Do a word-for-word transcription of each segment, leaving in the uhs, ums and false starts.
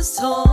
So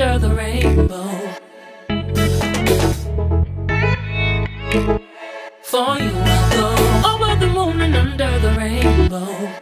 under the rainbow. For you I'll go over the moon and under the rainbow.